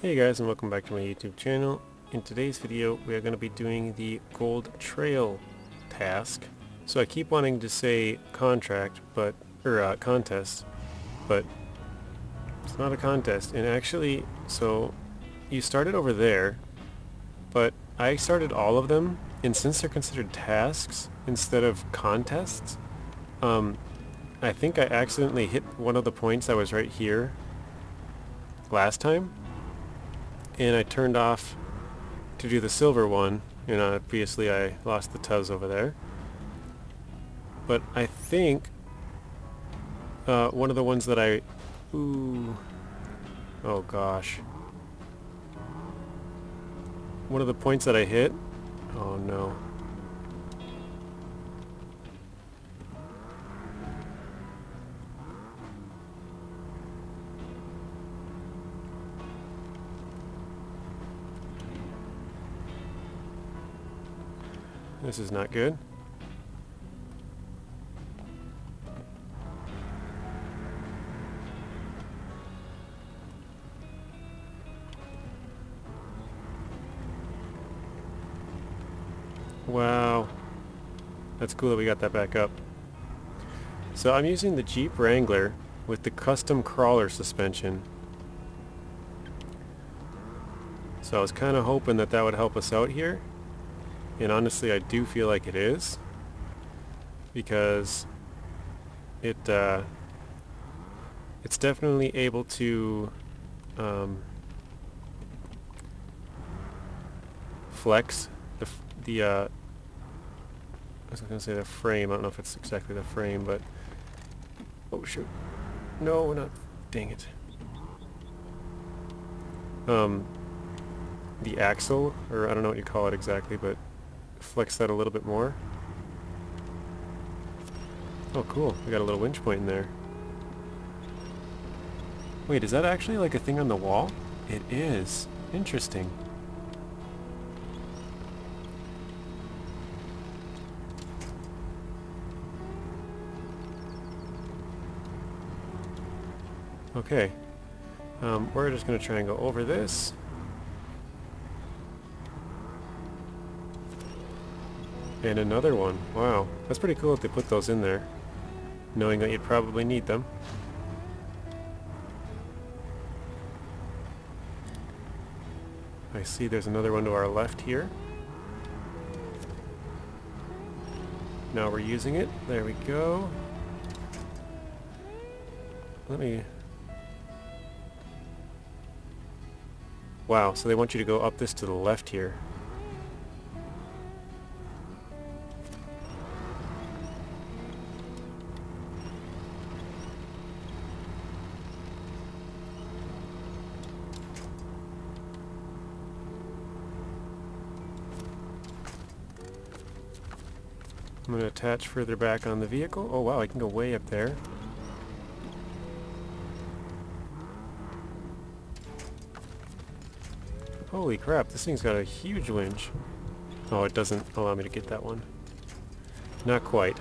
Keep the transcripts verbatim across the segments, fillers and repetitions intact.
Hey guys, and welcome back to my YouTube channel. In today's video we are going to be doing the gold trail task. So I keep wanting to say contract but or uh, contest, but it's not a contest. And actually, so you started over there, but I started all of them, and since they're considered tasks instead of contests, um, I think I accidentally hit one of the points that was right here last time, and I turned off to do the silver one, and obviously I lost the tubs over there. But I think uh, one of the ones that I... Ooh... Oh gosh. One of the points that I hit... Oh no. This is not good. Wow. That's cool that we got that back up. So I'm using the Jeep Wrangler with the custom crawler suspension. So I was kind of hoping that that would help us out here. And honestly, I do feel like it is, because it uh, it's definitely able to um, flex the f the uh, I was going to say the frame. I don't know if it's exactly the frame, but oh shoot, no, we're not. Dang it. Um, the axle, or I don't know what you call it exactly, but flex that a little bit more. Oh cool, we got a little winch point in there. Wait, is that actually like a thing on the wall? It is. Interesting. Okay. Um, we're just going to try and go over this. And another one. Wow. That's pretty cool that they put those in there, knowing that you'd probably need them. I see there's another one to our left here. Now we're using it. There we go. Let me... Wow, so they want you to go up this to the left here. I'm going to attach further back on the vehicle. Oh wow, I can go way up there. Holy crap, this thing's got a huge winch. Oh, it doesn't allow me to get that one. Not quite.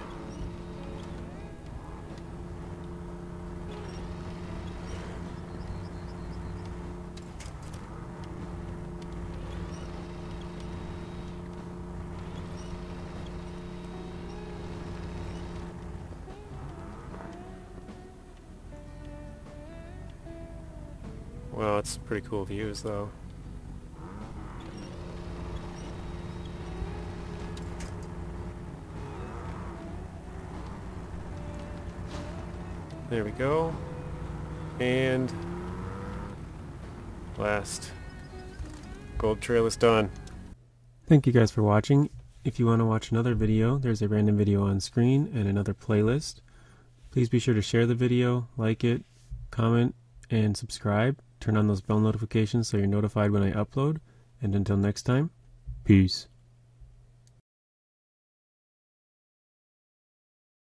Wow, it's pretty cool views though. There we go. And last gold trail is done. Thank you guys for watching. If you want to watch another video, there's a random video on screen and another playlist. Please be sure to share the video, like it, comment, and subscribe. Turn on those bell notifications so you're notified when I upload, and until next time, peace.